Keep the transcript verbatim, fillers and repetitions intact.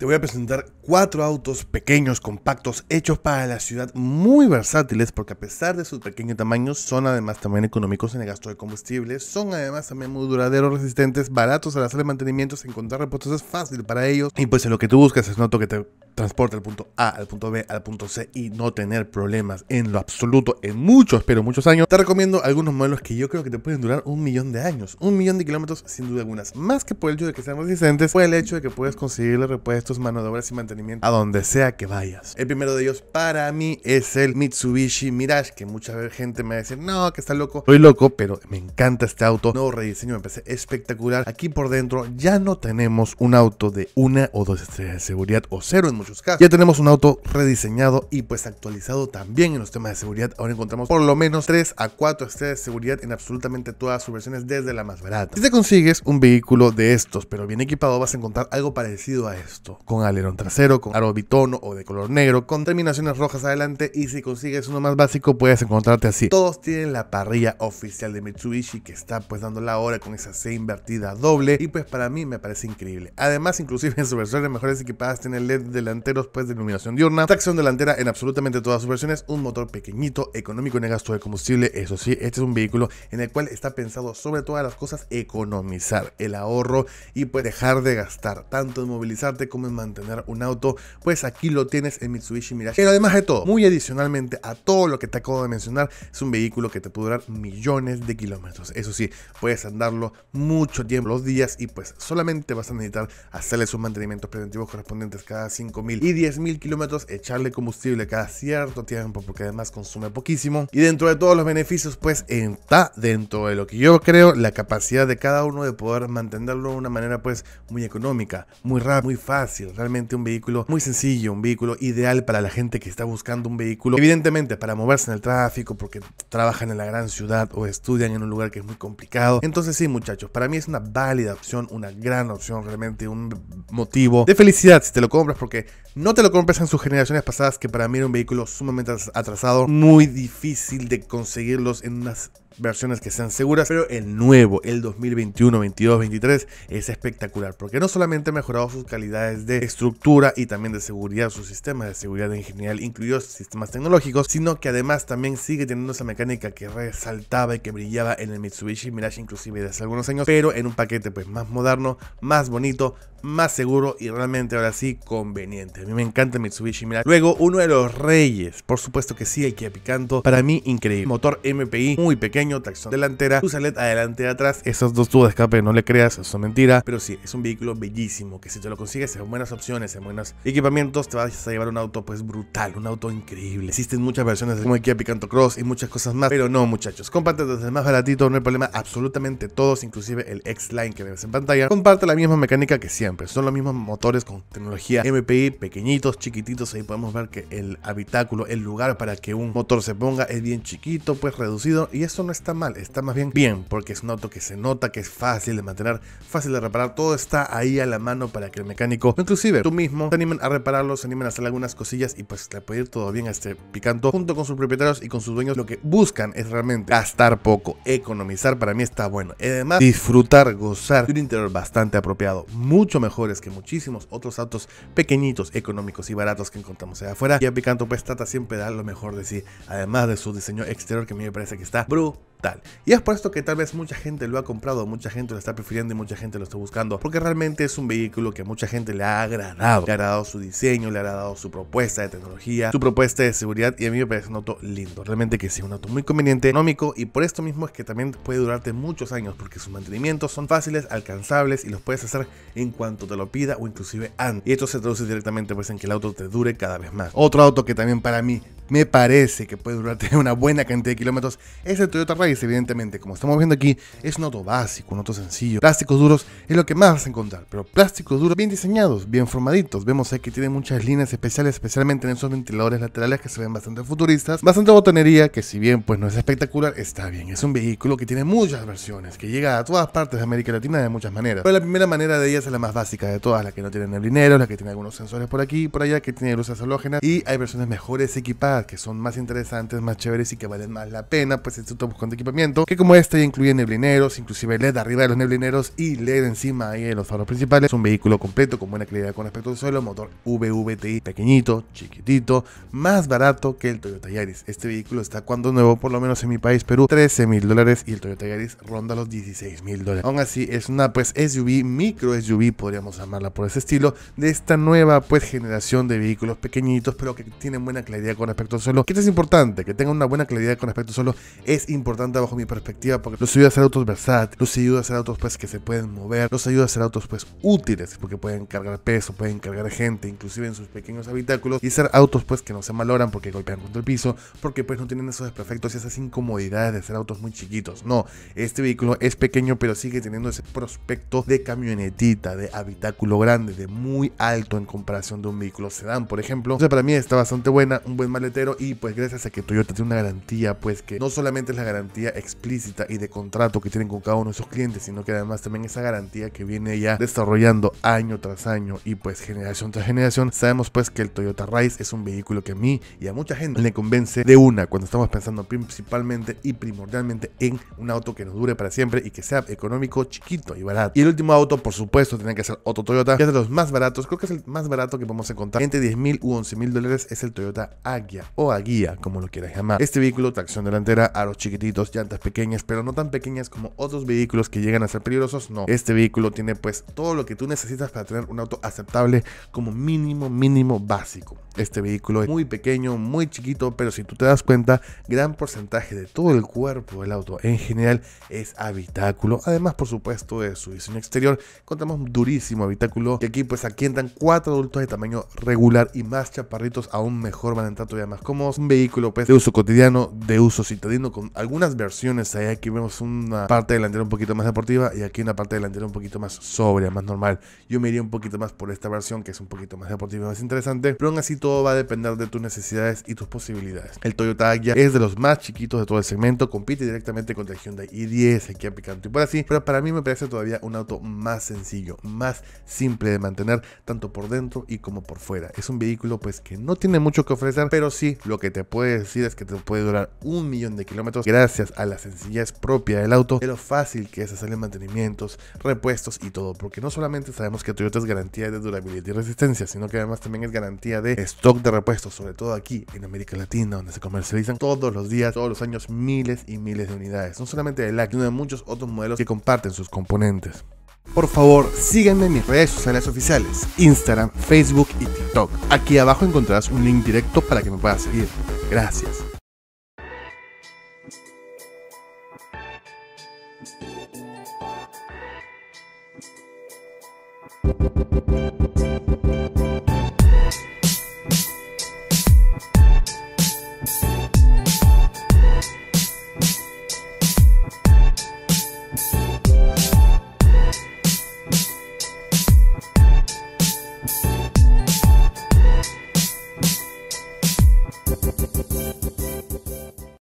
Te voy a presentar cuatro autos pequeños, compactos, hechos para la ciudad, muy versátiles, porque a pesar de su pequeño tamaño, son además también económicos en el gasto de combustible, son además también muy duraderos, resistentes, baratos al hacer el mantenimiento, encontrar repuestos es fácil para ellos, y pues en lo que tú buscas es un auto que te transporte al punto A, al punto B, al punto C y no tener problemas en lo absoluto en muchos, pero muchos años. Te recomiendo algunos modelos que yo creo que te pueden durar un millón de años, un millón de kilómetros sin duda algunas, más que por el hecho de que sean resistentes, fue el hecho de que puedes conseguirle repuestos, mano de obra y mantenimiento a donde sea que vayas. El primero de ellos para mí es el Mitsubishi Mirage, que mucha gente me va a decir, no, que está loco. Soy loco, pero me encanta este auto. Nuevo rediseño me parece espectacular. Aquí por dentro ya no tenemos un auto de una o dos estrellas de seguridad o cero en muchos casos. Ya tenemos un auto rediseñado y pues actualizado también en los temas de seguridad. Ahora encontramos por lo menos tres a cuatro estrellas de seguridad en absolutamente todas sus versiones, desde la más barata. Si te consigues un vehículo de estos, pero bien equipado, vas a encontrar algo parecido a esto, con alerón trasero, con aro bitono o de color negro, con terminaciones rojas adelante, y si consigues uno más básico puedes encontrarte así. Todos tienen la parrilla oficial de Mitsubishi, que está pues dando la hora con esa C invertida doble, y pues para mí me parece increíble. Además, inclusive en sus versiones mejores equipadas tiene L E D delanteros pues de iluminación diurna, tracción delantera en absolutamente todas sus versiones, un motor pequeñito, económico en el gasto de combustible. Eso sí, este es un vehículo en el cual está pensado sobre todas las cosas economizar, el ahorro y pues dejar de gastar, tanto en movilizarte como en mantener un auto. Pues aquí lo tienes en Mitsubishi Mirage, pero además de todo, muy adicionalmente a todo lo que te acabo de mencionar, es un vehículo que te puede durar millones de kilómetros. Eso sí, puedes andarlo mucho tiempo, los días, y pues solamente vas a necesitar hacerle sus mantenimientos preventivos correspondientes cada cinco mil y diez mil kilómetros, echarle combustible cada cierto tiempo, porque además consume poquísimo. Y dentro de todos los beneficios pues está dentro de lo que yo creo la capacidad de cada uno de poder mantenerlo de una manera pues muy económica, muy rápida, muy fácil. Realmente un vehículo muy sencillo, un vehículo ideal para la gente que está buscando un vehículo, evidentemente para moverse en el tráfico, porque trabajan en la gran ciudad o estudian en un lugar que es muy complicado. Entonces sí, muchachos, para mí es una válida opción, una gran opción, realmente un motivo de felicidad si te lo compras, porque no te lo compras en sus generaciones pasadas, que para mí era un vehículo sumamente atrasado, muy difícil de conseguirlos en unas versiones que sean seguras. Pero el nuevo, el dos mil veintiuno, veintidós, veintitrés es espectacular, porque no solamente ha mejorado sus calidades de estructura y también de seguridad, sus sistemas de seguridad en general, incluidos sistemas tecnológicos, sino que además también sigue teniendo esa mecánica que resaltaba y que brillaba en el Mitsubishi Mirage inclusive desde hace algunos años, pero en un paquete pues más moderno, más bonito, más seguro y realmente ahora sí conveniente. A mí me encanta el Mitsubishi Mirage. Luego, uno de los reyes, por supuesto que sí, el Kia Picanto, para mí increíble, motor M P I muy pequeño, tracción delantera, usa L E D adelante y atrás. Esas dos tubos de escape no le creas, son mentiras, pero sí, es un vehículo bellísimo que si te lo consigues en buenas opciones, en buenos equipamientos, te vas a llevar un auto pues brutal, un auto increíble. Existen muchas versiones como el Kia Picanto Cross y muchas cosas más, pero no, muchachos, comparte desde el más baratito, no hay problema, absolutamente todos, inclusive el X-Line que ves en pantalla, comparte la misma mecánica que siempre, son los mismos motores con tecnología M P I, pequeñitos, chiquititos. Ahí podemos ver que el habitáculo, el lugar para que un motor se ponga es bien chiquito, pues reducido, y eso no es está mal, está más bien bien, porque es un auto que se nota que es fácil de mantener, fácil de reparar, todo está ahí a la mano para que el mecánico, inclusive tú mismo, se animen a repararlo, se animen a hacer algunas cosillas, y pues le puede ir todo bien a este Picanto. Junto con sus propietarios y con sus dueños, lo que buscan es realmente gastar poco, economizar. Para mí está bueno, además disfrutar, gozar de un interior bastante apropiado, mucho mejores que muchísimos otros autos pequeñitos, económicos y baratos que encontramos allá afuera. Y el Picanto pues trata siempre de dar lo mejor de sí, además de su diseño exterior, que a mí me parece que está brutal. Tal. Y es por esto que tal vez mucha gente lo ha comprado, mucha gente lo está prefiriendo y mucha gente lo está buscando, porque realmente es un vehículo que a mucha gente le ha agradado, le ha agradado su diseño, le ha agradado su propuesta de tecnología, su propuesta de seguridad, y a mí me parece un auto lindo, realmente que sí, un auto muy conveniente, económico, y por esto mismo es que también puede durarte muchos años, porque sus mantenimientos son fáciles, alcanzables, y los puedes hacer en cuanto te lo pida o inclusive antes, y esto se traduce directamente pues en que el auto te dure cada vez más. Otro auto que también para mí me parece que puede durarte una buena cantidad de kilómetros es el Toyota Raize. Evidentemente, como estamos viendo aquí, es un auto básico, un auto sencillo. Plásticos duros es lo que más vas a encontrar, pero plásticos duros bien diseñados, bien formaditos. Vemos aquí que tiene muchas líneas especiales, especialmente en esos ventiladores laterales que se ven bastante futuristas. Bastante botonería, que si bien pues no es espectacular, está bien. Es un vehículo que tiene muchas versiones, que llega a todas partes de América Latina de muchas maneras, pero la primera manera de ellas es la más básica de todas, la que no tiene neblineros, la que tiene algunos sensores por aquí y por allá, que tiene luces halógenas, y hay versiones mejores equipadas más, que son más interesantes, más chéveres y que valen más la pena, pues esto buscando con equipamiento, que como este ya incluye neblineros, inclusive L E D arriba de los neblineros y L E D encima ahí de los faros principales. Es un vehículo completo con buena calidad con respecto al suelo, motor V V T I pequeñito, chiquitito, más barato que el Toyota Yaris. Este vehículo está cuando nuevo, por lo menos en mi país Perú, trece mil dólares, y el Toyota Yaris ronda los dieciséis mil dólares. Aún así es una pues S U V, micro S U V podríamos llamarla por ese estilo, de esta nueva pues generación de vehículos pequeñitos pero que tienen buena calidad con respecto al suelo. Que esto es importante, que tengan una buena calidad con respecto al suelo es importante bajo mi perspectiva, porque los ayuda a ser autos versátiles, los ayuda a ser autos pues que se pueden mover, los ayuda a ser autos pues útiles, porque pueden cargar peso, pueden cargar gente, inclusive en sus pequeños habitáculos, y ser autos pues que no se malogran porque golpean contra el piso, porque pues no tienen esos desperfectos y esas incomodidades de ser autos muy chiquitos. No, este vehículo es pequeño pero sigue teniendo ese prospecto de camionetita, de habitáculo grande, de muy alto en comparación de un vehículo sedán, por ejemplo. O sea, para mí está bastante buena, un buen maletero, y pues gracias a que Toyota tiene una garantía pues que no solamente es la garantía explícita y de contrato que tienen con cada uno de sus clientes, sino que además también esa garantía que viene ya desarrollando año tras año y pues generación tras generación. Sabemos pues que el Toyota Raize es un vehículo que a mí y a mucha gente le convence de una, cuando estamos pensando principalmente y primordialmente en un auto que nos dure para siempre y que sea económico, chiquito y barato. Y el último auto, por supuesto, tiene que ser otro Toyota, que es de los más baratos, creo que es el más barato que vamos a encontrar, entre diez mil u once mil dólares, es el Toyota Aygo o Aygo, como lo quieras llamar. Este vehículo, tracción delantera, aros chiquititos, llantas pequeñas, pero no tan pequeñas como otros vehículos que llegan a ser peligrosos, no. Este vehículo tiene pues todo lo que tú necesitas para tener un auto aceptable como mínimo, mínimo básico. Este vehículo es muy pequeño, muy chiquito, pero si tú te das cuenta, gran porcentaje de todo el cuerpo del auto en general es habitáculo. Además, por supuesto, de su diseño exterior, contamos durísimo habitáculo, que aquí pues aquí entran cuatro adultos de tamaño regular, y más chaparritos aún mejor, van a entrar todavía más cómodos. Un vehículo pues de uso cotidiano, de uso citadino, con algunas versiones ahí. Aquí vemos una parte delantera un poquito más deportiva y aquí una parte delantera un poquito más sobria, más normal. Yo me iría un poquito más por esta versión, que es un poquito más deportiva, más interesante, pero aún así todo va a depender de tus necesidades y tus posibilidades. El Toyota Aygo es de los más chiquitos de todo el segmento, compite directamente contra el Hyundai i diez, el Kia Picanto y por así, pero para mí me parece todavía un auto más sencillo, más simple de mantener, tanto por dentro y como por fuera. Es un vehículo pues que no tiene mucho que ofrecer, pero sí, lo que te puede decir es que te puede durar un millón de kilómetros gracias a la sencillez propia del auto, de lo fácil que es hacerle mantenimientos, repuestos y todo, porque no solamente sabemos que Toyota es garantía de durabilidad y resistencia, sino que además también es garantía de stock de repuestos, sobre todo aquí en América Latina, donde se comercializan todos los días, todos los años, miles y miles de unidades, no solamente de la, sino de muchos otros modelos que comparten sus componentes. Por favor, síganme en mis redes sociales oficiales, Instagram, Facebook y TikTok. Aquí abajo encontrarás un link directo para que me puedas seguir. Gracias.